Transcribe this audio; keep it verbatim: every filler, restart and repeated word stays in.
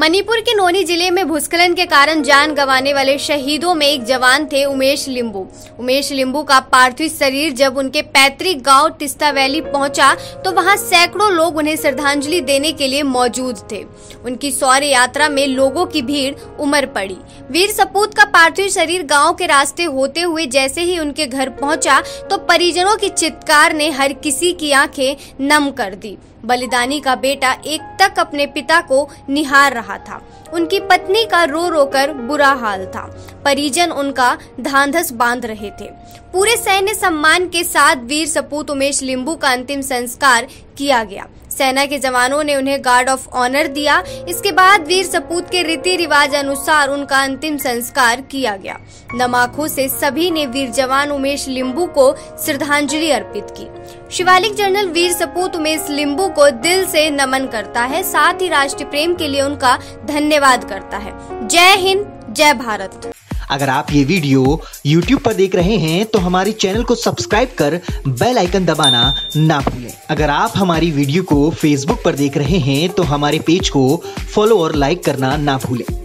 मणिपुर के नोनी जिले में भूस्खलन के कारण जान गंवाने वाले शहीदों में एक जवान थे उमेश लिंबू। उमेश लिंबू का पार्थिव शरीर जब उनके पैतृक गांव टिस्ता वैली पहुंचा तो वहां सैकड़ों लोग उन्हें श्रद्धांजलि देने के लिए मौजूद थे। उनकी शौर्य यात्रा में लोगों की भीड़ उमड़ पड़ी। वीर सपूत का पार्थिव शरीर गाँव के रास्ते होते हुए जैसे ही उनके घर पहुँचा तो परिजनों की चित्कार ने हर किसी की आंखें नम कर दी। बलिदानी का बेटा एक तक अपने पिता को निहार रहा था। उनकी पत्नी का रो रोकर बुरा हाल था। परिजन उनका ढांढस बांध रहे थे। पूरे सैन्य सम्मान के साथ वीर सपूत उमेश लिंबू का अंतिम संस्कार किया गया। सेना के जवानों ने उन्हें गार्ड ऑफ ऑनर दिया। इसके बाद वीर सपूत के रीति रिवाज अनुसार उनका अंतिम संस्कार किया गया। नम आंखों से सभी ने वीर जवान उमेश लिंबू को श्रद्धांजलि अर्पित की। शिवालिक जर्नल वीर सपूत उमेश लिंबू को दिल से नमन करता है, साथ ही राष्ट्र प्रेम के लिए उनका धन्यवाद करता है। जय हिंद, जय भारत। अगर आप ये वीडियो यूट्यूब पर देख रहे हैं तो हमारे चैनल को सब्सक्राइब कर बेल आइकन दबाना ना भूलें। अगर आप हमारी वीडियो को फेसबुक पर देख रहे हैं तो हमारे पेज को फॉलो और लाइक करना ना भूलें।